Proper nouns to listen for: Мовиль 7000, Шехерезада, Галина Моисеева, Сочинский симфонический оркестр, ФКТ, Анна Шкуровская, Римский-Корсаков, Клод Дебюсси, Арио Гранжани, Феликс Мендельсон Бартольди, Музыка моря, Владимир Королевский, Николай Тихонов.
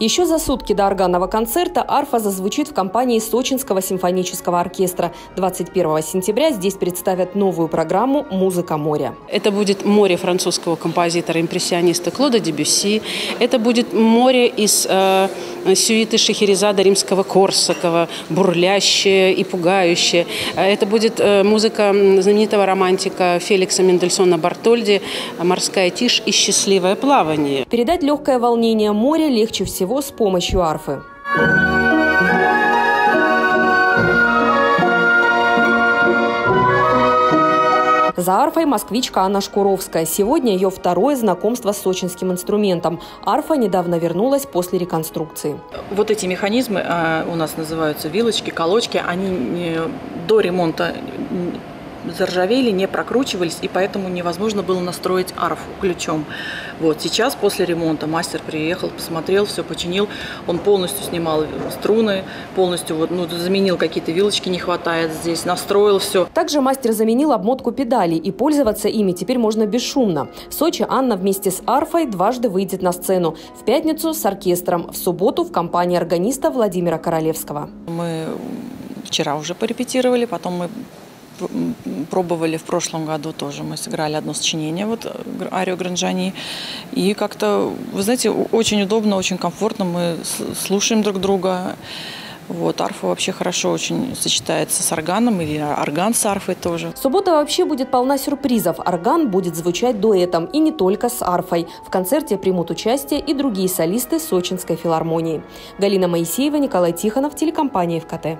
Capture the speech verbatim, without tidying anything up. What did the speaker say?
Еще за сутки до органного концерта арфа зазвучит в компании Сочинского симфонического оркестра. двадцать первого сентября здесь представят новую программу «Музыка моря». Это будет море французского композитора-импрессиониста Клода Дебюсси. Это будет море из э, сюиты Шехерезада Римского-Корсакова, бурлящее и пугающее. Это будет э, музыка знаменитого романтика Феликса Мендельсона Бартольди «Морская тишь и счастливое плавание». Передать легкое волнение моря легче всего с помощью арфы. За арфой москвичка Анна Шкуровская. Сегодня ее второе знакомство с сочинским инструментом. Арфа недавно вернулась после реконструкции. Вот эти механизмы у нас называются вилочки, колочки. Они до ремонта заржавели, не прокручивались, и поэтому невозможно было настроить арфу ключом. Вот сейчас после ремонта мастер приехал, посмотрел, все починил. Он полностью снимал струны, полностью вот, ну, заменил какие-то вилочки, не хватает здесь, настроил все. Также мастер заменил обмотку педалей, и пользоваться ими теперь можно бесшумно. В Сочи Анна вместе с арфой дважды выйдет на сцену. В пятницу с оркестром, в субботу в компании органиста Владимира Королевского. Мы вчера уже порепетировали, потом мы пробовали в прошлом году тоже. Мы сыграли одно сочинение, вот Арио Гранжани. И как-то, вы знаете, очень удобно, очень комфортно. Мы слушаем друг друга. Вот, арфа вообще хорошо очень сочетается с органом, или орган с арфой тоже. Суббота вообще будет полна сюрпризов. Орган будет звучать дуэтом, и не только с арфой. В концерте примут участие и другие солисты Сочинской филармонии. Галина Моисеева, Николай Тихонов, телекомпания ФКТ.